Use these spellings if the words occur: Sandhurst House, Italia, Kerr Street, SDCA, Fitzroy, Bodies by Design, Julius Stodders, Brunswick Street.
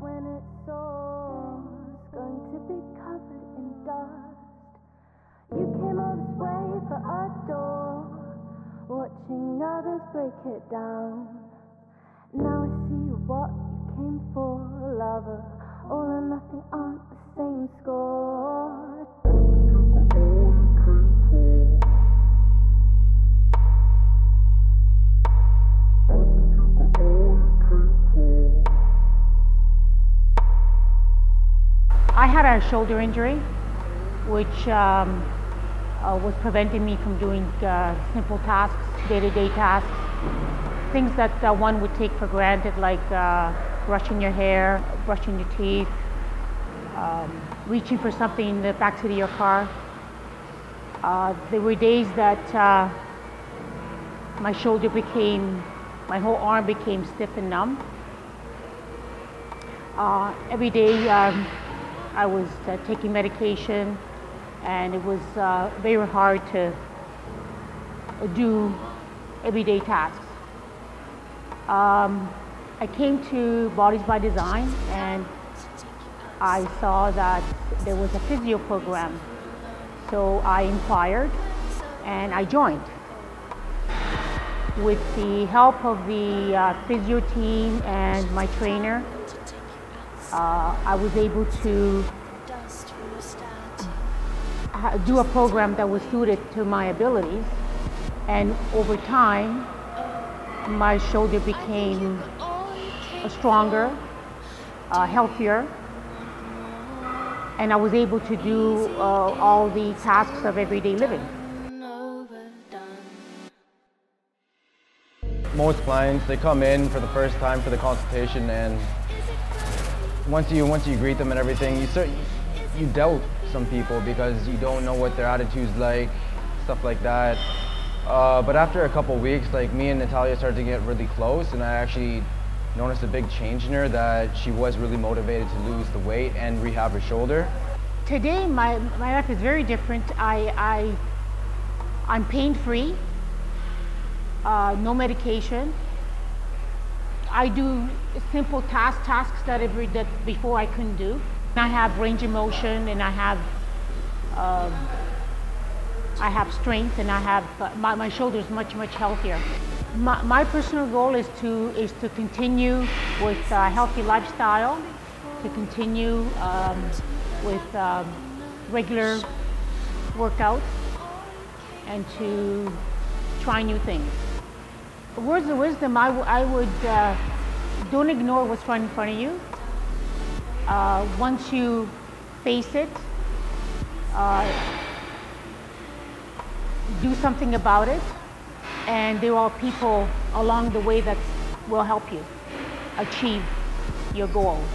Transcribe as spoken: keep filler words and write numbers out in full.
when it soars, going to be covered in dust. You came all this way for a door, watching others break it down. Now I see what you came for, lover. All or nothing on the same score. I had a shoulder injury, which um, uh, was preventing me from doing uh, simple tasks, day-to-day tasks, things that uh, one would take for granted, like uh, brushing your hair, brushing your teeth, um, reaching for something in the backseat of your car. Uh, there were days that uh, my shoulder became, my whole arm became stiff and numb. Uh, every day, um, I was uh, taking medication, and it was uh, very hard to do everyday tasks. Um, I came to Bodies by Design, and I saw that there was a physio program. So I inquired, and I joined. With the help of the uh, physio team and my trainer, Uh, I was able to do a program that was suited to my abilities, and over time my shoulder became stronger, uh, healthier, and I was able to do uh, all the tasks of everyday living. Most clients, they come in for the first time for the consultation, and Once you once you greet them and everything, you start, you doubt some people because you don't know what their attitude's like, stuff like that. Uh, but after a couple weeks, like, me and Italia started to get really close, and I actually noticed a big change in her, that she was really motivated to lose the weight and rehab her shoulder. Today, my my life is very different. I I I'm pain-free, uh, no medication. I do simple tasks, tasks that, every, that before I couldn't do. I have range of motion, and I have, um, I have strength, and I have uh, my, my shoulder is much, much healthier. My, my personal goal is to is to continue with a healthy lifestyle, to continue um, with um, regular workouts, and to try new things. Words of wisdom, I, w I would, uh, don't ignore what's right in front of you. Uh, once you face it, uh, do something about it, and there are people along the way that will help you achieve your goals.